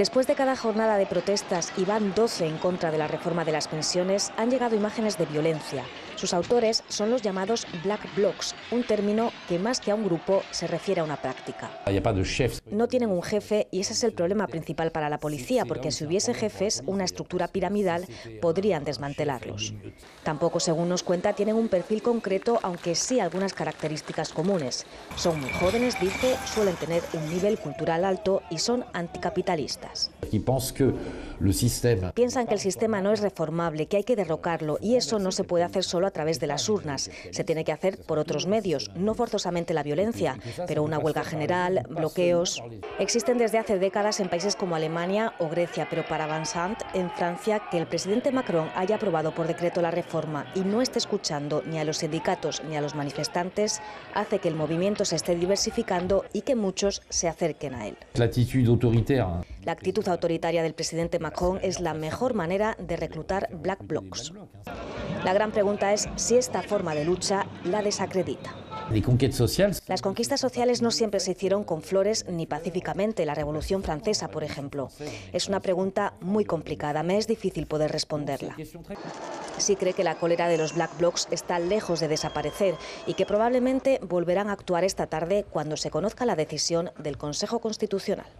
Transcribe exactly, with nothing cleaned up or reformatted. Después de cada jornada de protestas, y van doce en contra de la reforma de las pensiones, han llegado imágenes de violencia. Sus autores son los llamados Black Blocs, un término que más que a un grupo se refiere a una práctica. No tienen un jefe y ese es el problema principal para la policía, porque si hubiese jefes, una estructura piramidal, podrían desmantelarlos. Tampoco, según nos cuenta, tienen un perfil concreto, aunque sí algunas características comunes. Son muy jóvenes, dice, suelen tener un nivel cultural alto y son anticapitalistas. Piensan que el sistema no es reformable, que hay que derrocarlo, y eso no se puede hacer solo a través de las urnas, se tiene que hacer por otros medios, no forzosamente la violencia, pero una huelga general, bloqueos. Existen desde hace décadas en países como Alemania o Grecia, pero para Vincent, en Francia, que el presidente Macron haya aprobado por decreto la reforma y no esté escuchando ni a los sindicatos ni a los manifestantes, hace que el movimiento se esté diversificando y que muchos se acerquen a él. La actitud autoritaria. La actitud autoritaria del presidente Macron es la mejor manera de reclutar Black Blocs. La gran pregunta es si esta forma de lucha la desacredita. Las conquistas sociales no siempre se hicieron con flores ni pacíficamente, la Revolución Francesa, por ejemplo. Es una pregunta muy complicada, me es difícil poder responderla. Sí cree que la cólera de los Black Blocs está lejos de desaparecer y que probablemente volverán a actuar esta tarde cuando se conozca la decisión del Consejo Constitucional.